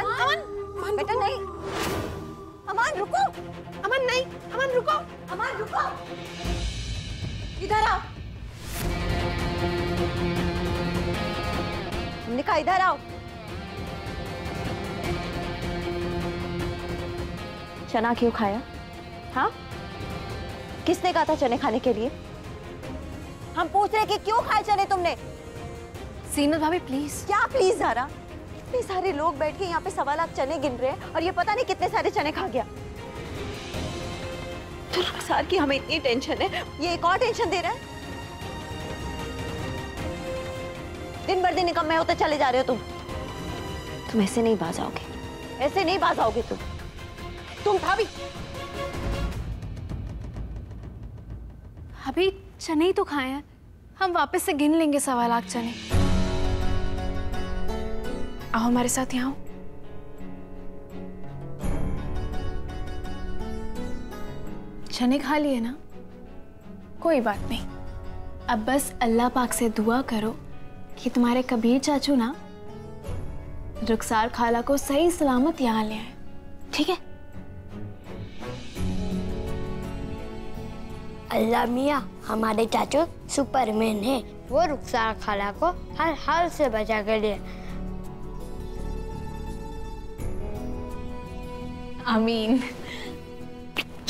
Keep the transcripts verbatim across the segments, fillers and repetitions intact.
अमन अमन अमन बेटा नहीं, अमन रुको, अमन नहीं, अमन रुको, अमन रुको, इधर आओ, हमने कहा इधर आओ। चना क्यों खाया? हाँ, किसने कहा था चने खाने के लिए? हम पूछ रहे कि क्यों खाए चने तुमने? सीनत भाभी प्लीज। क्या प्लीज ज़ारा? इतने सारे लोग बैठ के यहाँ पे सवा लाख चने गिन रहे हैं और ये पता नहीं कितने सारे चने खा गया। तो रुखसार की हमें इतनी टेंशन है, ये एक और टेंशन दे रहा है। दिन भर दिन निकम्मे होते चले जा रहे हो तुम। तुम ऐसे नहीं बाज आओगे, ऐसे नहीं बाज आओगे तुम। तुम भाभी अभी चने ही तो खाए हैं, हम वापस से गिन लेंगे सवा लाख चने। आओ हमारे साथ यहाँ। चने खा लिए ना, कोई बात नहीं, अब बस अल्लाह पाक से दुआ करो कि तुम्हारे कबीर चाचू ना रुखसार खाला को सही सलामत यहाँ ले आए, ठीक है? अल्ला मिया हमारे चाचू सुपरमैन हैं, वो रुखसार खाला को हर हाल से बचा कर लिए। आमीन।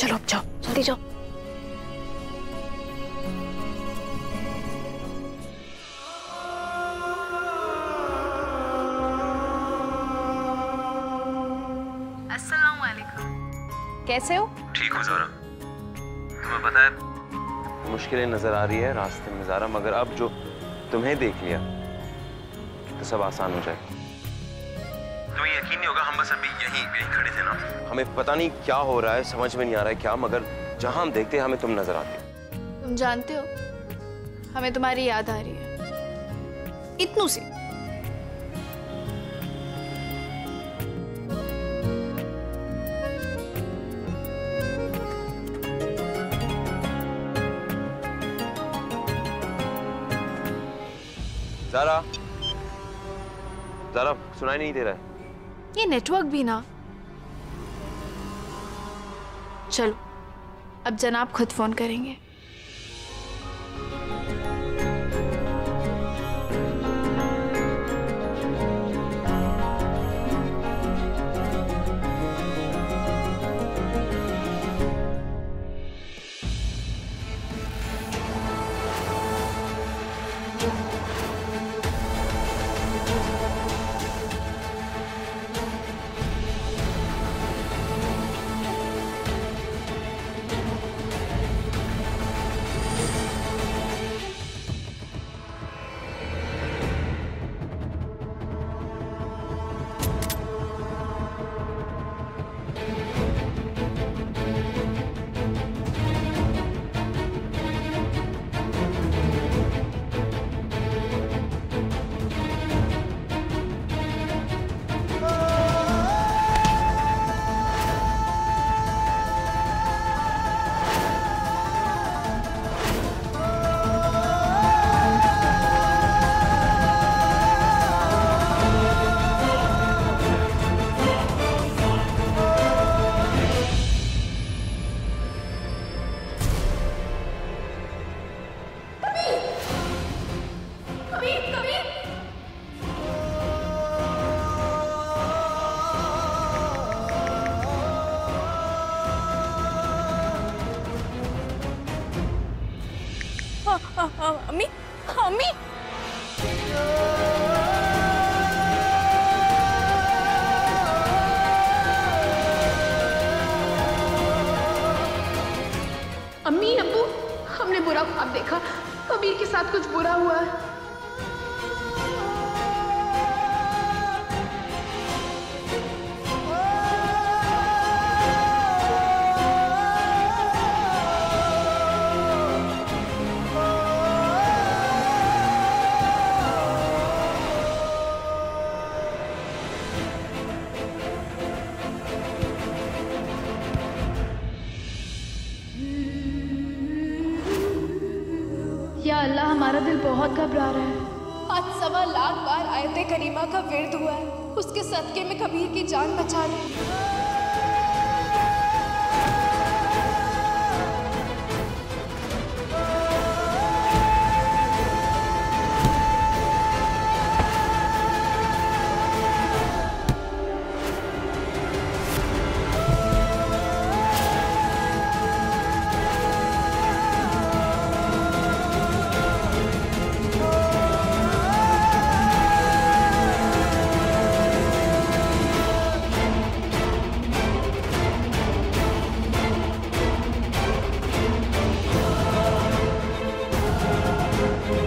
चलो जाओ, जल्दी जाओ। अस्सलाम वालेकुम। कैसे हो? ठीक हो ज़ारा? तुम्हें पता है मुश्किलें नजर आ रही है रास्ते में ज़ारा, मगर अब जो तुम्हें देख लिया तो सब आसान हो जाएगा। तुम्हें यकीन नहीं होगा, हम बस अभी यहीं यहीं खड़े थे ना, हमें पता नहीं क्या हो रहा है, समझ में नहीं आ रहा है क्या, मगर जहां हम देखते हैं हमें तुम नजर आती हो। तुम जानते हो हमें तुम्हारी याद आ रही है, इतनू सी। ज़ारा, ज़ारा सुनाई नहीं दे रहा है ये नेटवर्क भी ना। चलो अब जनाब खुद फोन करेंगे। सवा लाख बार आयते करीमा का विर्द हुआ है, उसके सदके में कबीर की जान बचा ली।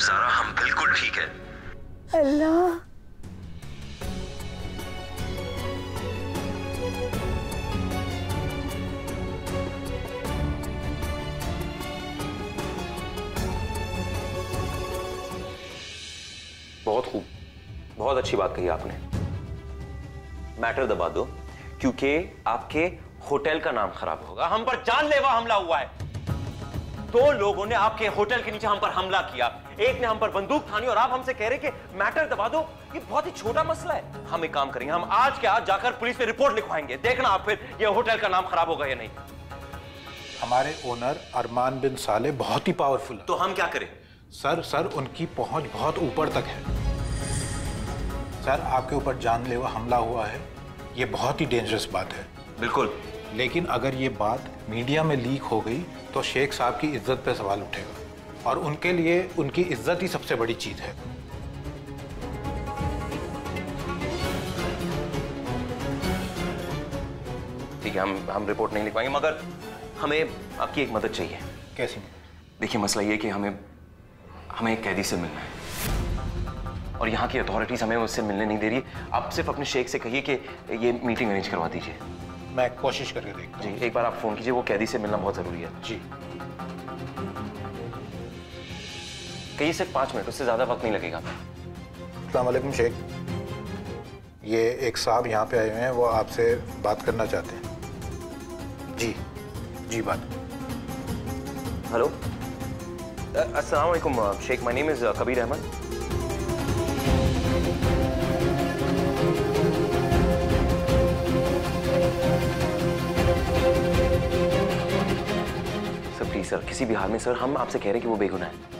ज़ारा हम बिल्कुल ठीक है। अल्लाह, बहुत खूब, बहुत अच्छी बात कही आपने। मैटर दबा दो क्योंकि आपके होटल का नाम खराब होगा। हम पर जानलेवा हमला हुआ है। दो लोगों ने आपके होटल के नीचे हम पर हमला किया, एक ने हम पर बंदूक थामी और आप हमसे कह रहे कि मैटर दबा दो। ये बहुत ही छोटा मसला है। हम एक काम करेंगे, हम आज के आज जाकर पुलिस में रिपोर्ट लिखवाएंगे। देखना आप फिर ये होटल का नाम खराब होगा या नहीं। हमारे ओनर अरमान बिन साले बहुत ही पावरफुल है। तो हम क्या करें सर? सर उनकी पहुंच बहुत ऊपर तक है। सर आपके ऊपर जानलेवा हमला हुआ है, ये बहुत ही डेंजरस बात है। बिल्कुल, लेकिन अगर ये बात मीडिया में लीक हो गई तो शेख साहब की इज्जत पे सवाल उठेगा और उनके लिए उनकी इज्जत ही सबसे बड़ी चीज है। ठीक है, हम हम रिपोर्ट नहीं लिख पाएंगे, मगर हमें आपकी एक मदद चाहिए। कैसी मदद? देखिए मसला ये कि हमें हमें एक कैदी से मिलना है और यहाँ की अथॉरिटीज हमें उससे मिलने नहीं दे रही। आप सिर्फ अपने शेख से कहिए कि ये मीटिंग अरेंज करवा दीजिए। मैं कोशिश करके देखता हूँ। जी एक बार आप फोन कीजिए, वो कैदी से मिलना बहुत जरूरी है। जी कहिए सिर्फ पाँच मिनट, उससे ज्यादा वक्त नहीं लगेगा। अस्सलाम वालेकुम शेख, ये एक साहब यहाँ पे आए हुए हैं, वो आपसे बात करना चाहते हैं। जी जी बात। हेलो, अस्सलाम वालेकुम Sheikh, my name is Kabir Ahmad. Sir किसी भी हाल में सर हम आपसे कह रहे हैं कि वो बेगुनाह है।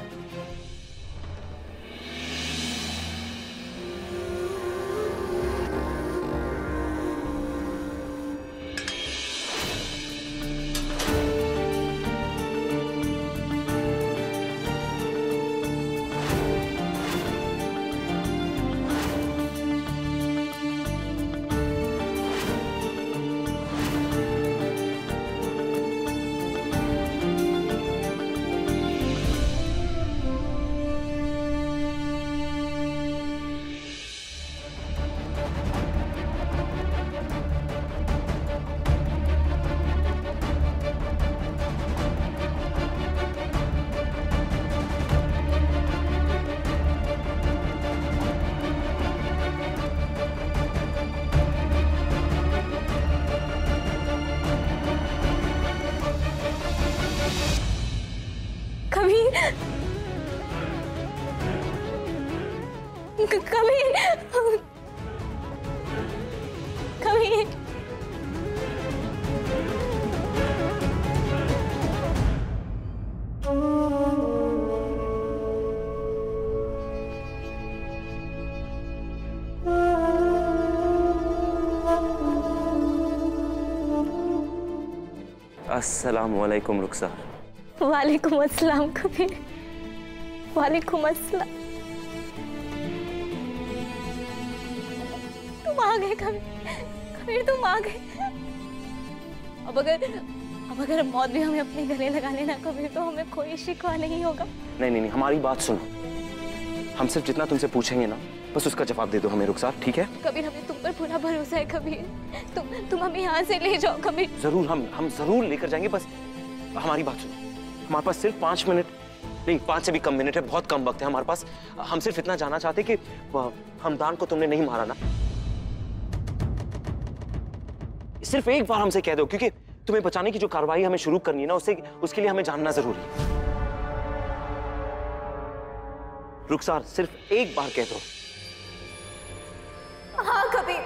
अस्सलामुअलैकुम रुखसार। वालेकुम अस्सलाम कबीर। वालेकुम अस्सलाम। तुम आ गए कबीर, कबीर तुम आ गए। अब अगर अब अगर मौत भी हमें अपने गले लगा लेना कबीर तो हमें कोई शिकवा नहीं होगा। नहीं नहीं नहीं, हमारी बात सुनो। हम सिर्फ जितना तुमसे पूछेंगे ना बस उसका जवाब दे दो हमें रुखसार, ठीक है? कबीर, हमें तुम पर पूरा भरोसा है कबीर। तुम तुम हमें यहाँ से ले जाओ कबीर। जरूर, हम हम जरूर लेकर जाएंगे। बस हमारी बात सुनो, हमारे पास सिर्फ पाँच मिनट नहीं, पाँच से भी कम मिनट है, बहुत कम वक्त है हमारे पास। हम सिर्फ इतना जानना चाहते कि हमदान को तुमने नहीं मारा ना? सिर्फ एक बार हमसे कह दो, क्योंकि तुम्हें बचाने की जो कार्रवाई हमें शुरू करनी है ना, उससे उसके लिए हमें जानना जरूरी है। रुखसार, सिर्फ एक बार कह दो। हाँ कबीर,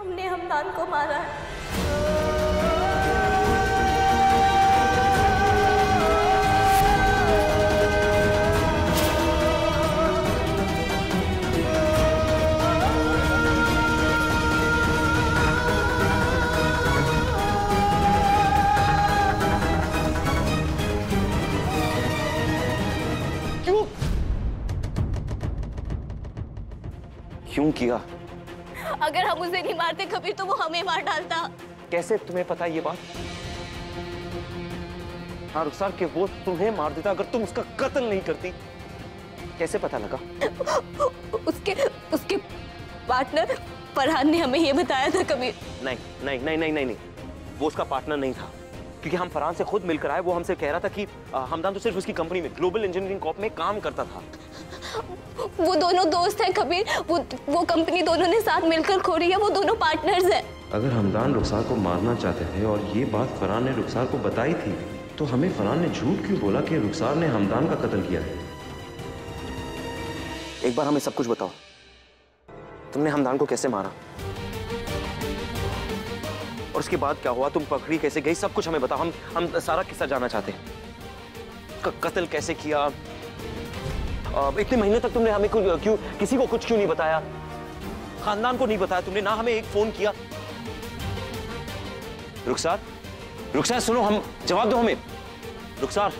हमने हमदान को मारा है। क्यों किया? अगर हम उसे नहीं मारते कबीर तो वो हमें मार डालता। कैसे तुम्हें पता ये बात? हाँ रुखसार, कि वो तुम्हें मार देता अगर तुम उसका कत्ल नहीं करती। कैसे पता लगा? उसके उसके पार्टनर फरहान ने हमें ये बताया था कबीर। नहीं नहीं नहीं नहीं नहीं नहीं, वो उसका पार्टनर नहीं था, क्योंकि हम फरहान से खुद मिलकर आए। वो हमसे कह रहा था कि हमदान तो सिर्फ उसकी कंपनी में ग्लोबल इंजीनियरिंग कॉर्प में काम करता था। वो दोनों दोस्त हैं कबीर, वो वो कंपनी दोनों ने साथ मिलकर खोली है, वो दोनों पार्टनर्स हैं। अगर हमदान रुखसार को मारना चाहते थे और ये बात फरहान ने रुखसार को बताई थी, तो हमें फरहान ने झूठ क्यों बोला कि रुखसार ने हमदान का कत्ल किया है? एक बार हमें सब कुछ बताओ, तुमने हमदान को कैसे मारा और उसके बाद क्या हुआ, तुम पकड़ी कैसे गई, सब कुछ हमें बताओ। हम हम सारा किस्सा जानना चाहते हैं, उसका कत्ल कैसे किया। इतने महीने तक तुमने हमें कुछ क्यों, किसी को कुछ क्यों नहीं बताया? खानदान को नहीं बताया तुमने, ना हमें एक फोन किया। रुखसार, रुखसार सुनो, हम जवाब दो हमें। Rukhsar,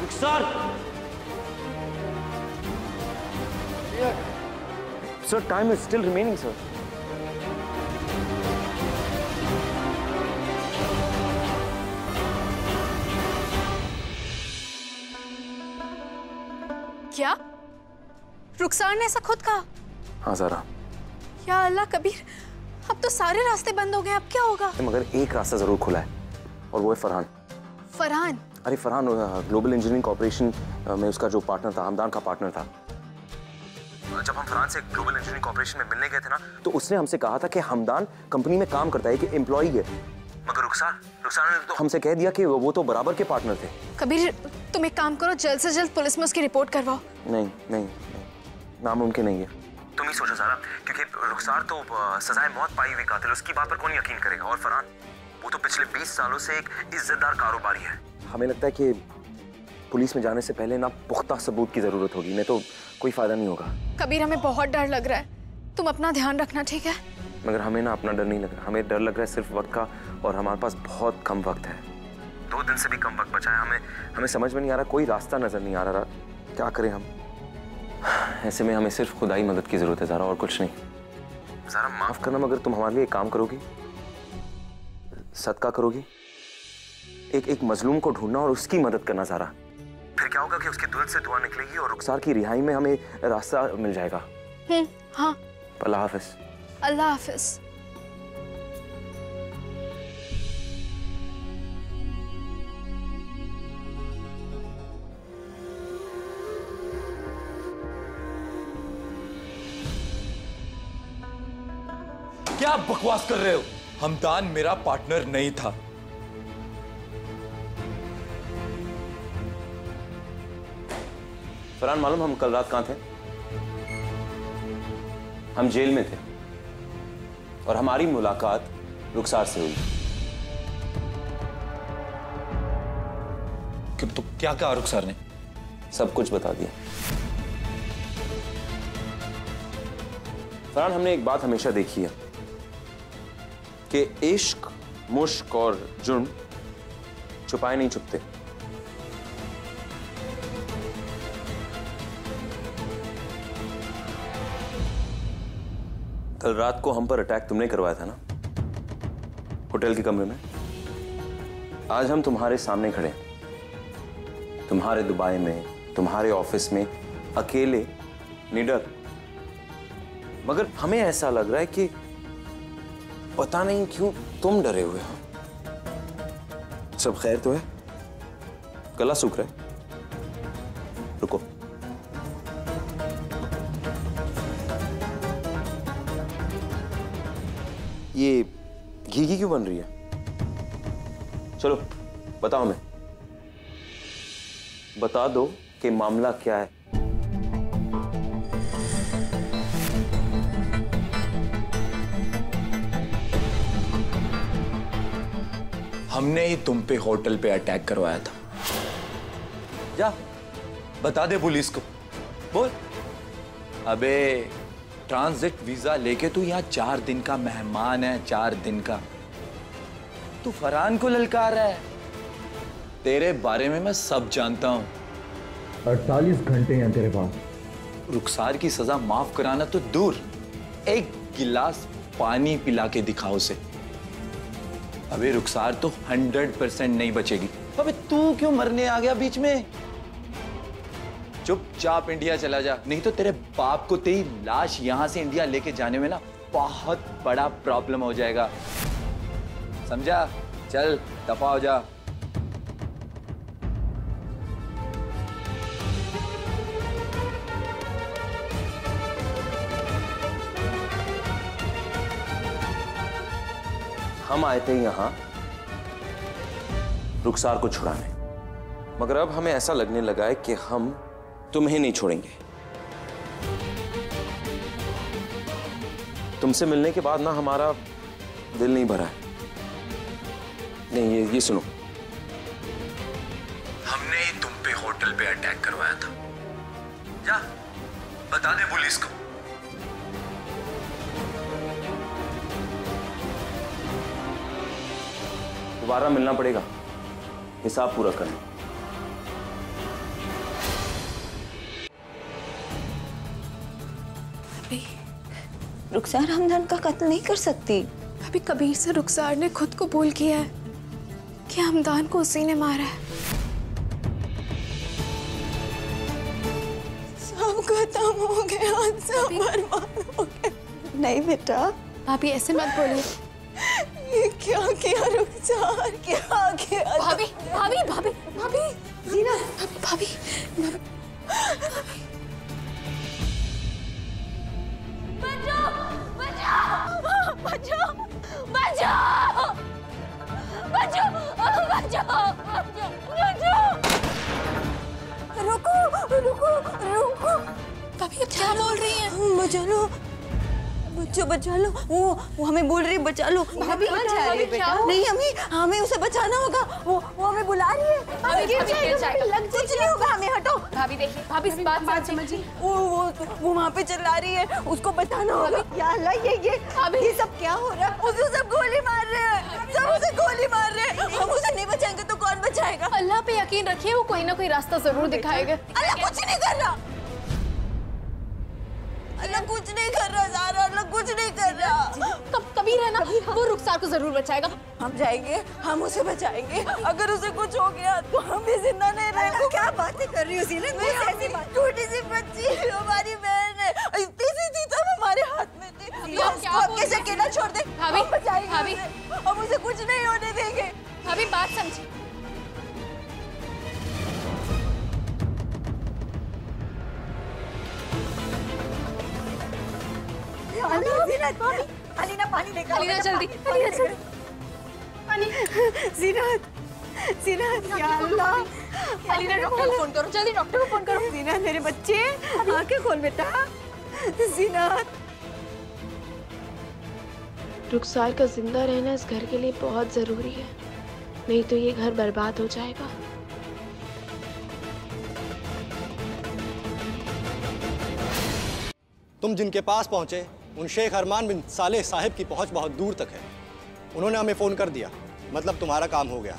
Rukhsar sir, time is still remaining sir. क्या रुखसार ने ऐसा खुद कहा? हाँ ज़ारा। या अल्लाह कबीर, अब तो सारे रास्ते बंद हो गए, अब क्या होगा? मगर एक रास्ता जरूर खुला है और वो है फरहान। फरहान? अरे फरहान ग्लोबल इंजीनियरिंग कॉर्पोरेशन में उसका जो पार्टनर था, हमदान का पार्टनर था। जब हम फरहान से ग्लोबल इंजीनियरिंग कॉर्पोरेशन में मिलने गए थे ना, तो उसने हमसे कहा था कि हमदान कंपनी में काम करता है, कि एम्प्लॉई है। मगर रुखसार, रुखसार ने तो हमसे कह दिया कि वो तो बराबर के पार्टनर थे। कबीर तुम एक काम करो, जल्द से जल्द पुलिस में उसकी रिपोर्ट करवाओ। नहीं नहीं, नामुमकिन नहीं है। तुम ही सोचो ज़ारा, क्योंकि रुखसार तो सजाए मौत पाई हुई कातिल, उसकी बात पर कौन यकीन करेगा? और फरहान, वो तो पिछले बीस सालों से एक इज्जतदार कारोबारी है। हमें लगता है कि पुलिस में जाने से पहले ना पुख्ता सबूत की जरूरत होगी, नहीं तो कोई फायदा नहीं होगा। कबीर हमें बहुत डर लग रहा है, तुम अपना ध्यान रखना, ठीक है? मगर हमें ना अपना डर नहीं लग रहा, हमें डर लग रहा है सिर्फ वक्त का, और हमारे पास बहुत कम वक्त है। दो दिन से भी कम वक्त बचा है, हमें हमें समझ में नहीं आ रहा, कोई रास्ता नजर नहीं आ रहा, क्या करें हम? ऐसे में हमें सिर्फ खुदाई मदद की जरूरत है ज़ारा, और कुछ नहीं। ज़ारा माफ करना, मगर तुम हमारे लिए एक काम करोगी, सदका करोगी, एक एक मजलूम को ढूंढना और उसकी मदद करना ज़ारा। फिर क्या होगा कि उसके दिल से दुआ निकलेगी और रुखसार की रिहाई में हमें रास्ता मिल जाएगा। हाँ, अल्लाह हाफिज। अल्लाह हाफिज। क्या आप बकवास कर रहे हो? हमदान मेरा पार्टनर नहीं था। फरहान, मालूम हम कल रात कहां थे? हम जेल में थे और हमारी मुलाकात रुखसार से हुई। कि तो क्या कहा रुखसार ने? सब कुछ बता दिया। फरहान, हमने एक बात हमेशा देखी है कि इश्क, मुश्क और जुर्म छुपाए नहीं छुपते। कल रात को हम पर अटैक तुमने करवाया था ना, होटल के कमरे में। आज हम तुम्हारे सामने खड़े हैं, तुम्हारे दुबई में, तुम्हारे ऑफिस में अकेले, निडर। मगर हमें ऐसा लग रहा है कि पता नहीं क्यों तुम डरे हुए हो। सब खैर तो है? गला सूख रहा है? रुको, ये घी घी क्यों बन रही है? चलो बताओ हमें, बता दो कि मामला क्या है। हमने ही तुम पे होटल पे अटैक करवाया था। जा बता दे पुलिस को, बोल। अबे ट्रांजिट वीजा लेके तू यहाँ चार दिन का मेहमान है, चार दिन का। तू फरहान को ललकार रहा है। तेरे बारे में मैं सब जानता हूँ। अड़तालीस घंटे हैं तेरे पास। रुखसार की सजा माफ कराना तो दूर, एक गिलास पानी पिला के दिखाओ उसे। अबे रुखसार तो सौ परसेंट नहीं बचेगी। अबे तू क्यों मरने आ गया बीच में? चुपचाप इंडिया चला जा, नहीं तो तेरे बाप को तेरी लाश यहाँ से इंडिया लेके जाने में ना बहुत बड़ा प्रॉब्लम हो जाएगा, समझा? चल दफा हो जा। हम आए थे यहाँ रुखसार को छुड़ाने, मगर अब हमें ऐसा लगने लगा है कि हम तुम्हें नहीं छोड़ेंगे। तुमसे मिलने के बाद ना हमारा दिल नहीं भरा है। नहीं, ये ये सुनो, हमने ही तुम पे होटल पे अटैक करवाया था। जा बता दे पुलिस को। दोबारा मिलना पड़ेगा, हिसाब पूरा करना। अभी रुखसार हमदन का कत्ल नहीं कर सकती। अभी कबीर से रुखसार ने खुद को बोल किया है कि हमदान को उसी ने मारा है। सब खत्म हो गया, सब बर्बाद हो गया। नहीं बेटा, आप ये ऐसे मत बोलो। ये क्या किया रुखसार, क्या किया? भाभी भाभी भाभी भाभी जीना, भाभी भाभी बचाओ बचाओ बचाओ बचाओ बचाओ बचाओ। रुको रुको रुको, भाभी अब क्या बोल रही है? बचा लो बच्चो, बचा लो। वो वो हमें बोल रही बचा लो। भाभी जा रही बेटा? नहीं, हमें हमें उसे बचाना होगा। वो वो हमें बुला रही है। भाभी कुछ नहीं होगा हमें, हटो। भाभी देखिए, भाभी इस बात बात समझिए। वो वो वो वहाँ पे चिल्ला रही है, उसको बताना होगा। या अल्लाह, ये ये ये सब क्या हो रहा है? उसे सब गोली मार रहे हैं, सब उसे गोली मार रहे हैं। हम उसे नहीं बचाएंगे तो कौन बचाएगा? अल्लाह पे यकीन रखिए, वो कोई ना कोई रास्ता जरूर दिखाएगा। अल्लाह कुछ नहीं कर रहा, अल्लाह कुछ नहीं कर रहा ज़ारा, अल्लाह कुछ नहीं कर रहा। कब कबीर है ना, वो रुखसार को जरूर बचाएगा। हम जाएंगे, हम उसे बचाएंगे। अगर उसे कुछ हो गया तो हम भी जिंदा नहीं रहेंगे। क्या बातें कर रही हो सीनत? ऐसी छोटी सी बच्ची, हमारी बहन है, इतनी सी थी तब हमारे हाथ में थी। कैसे अकेला छोड़ दे? हम बचाएंगे, हम उसे कुछ नहीं होने देंगे। अभी बात समझी। अलीना पानी लेकर आओ। अलीना जल्दी, अलीना जल्दी पानी। जीनत, जीनत, या अल्लाह। अलीना डॉक्टर को फोन करो, जल्दी डॉक्टर को फोन करो। जीनत मेरे बच्चे, आंखें खोल बेटा। जीनत, रुखसार का जिंदा रहना इस घर के लिए बहुत जरूरी है, नहीं तो ये घर बर्बाद हो जाएगा। तुम जिनके पास पहुंचे उन शेख अरमान बिन सालेह साहिब की पहुंच बहुत दूर तक है। उन्होंने हमें फ़ोन कर दिया, मतलब तुम्हारा काम हो गया।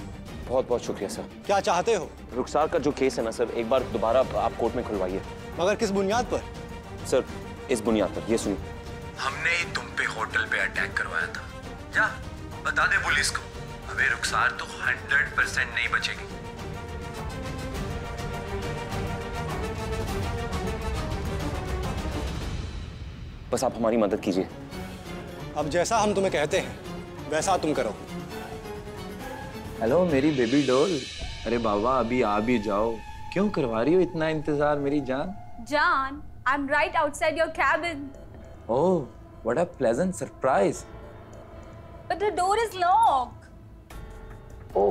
बहुत बहुत शुक्रिया सर। क्या चाहते हो? रुखसार का जो केस है ना सर, एक बार दोबारा आप कोर्ट में खुलवाइए। मगर किस बुनियाद पर? सर इस बुनियाद पर, ये सुनिए, हमने ही तुम पे होटल पे अटैक करवाया था। जा बता दे पुलिस को। अबे रुखसार तो हंड्रेड परसेंट नहीं बचेगी। बस आप हमारी मदद कीजिए। अब जैसा हम तुम्हें कहते हैं वैसा तुम करो। हेलो मेरी बेबी डॉल, अरे बाबा अभी आ भी जाओ, क्यों करवा रही हो इतना इंतजार मेरी जान? जान, I'm right outside your cabin. Oh, what a pleasant surprise. But the door is locked. Oh,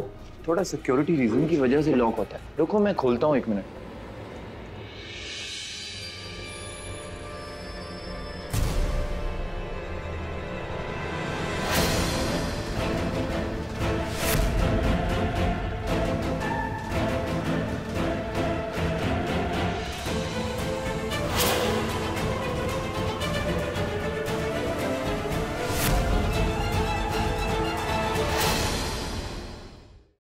थोड़ा security reason की वजह से lock होता है। रुको मैं खोलता हूँ एक मिनट।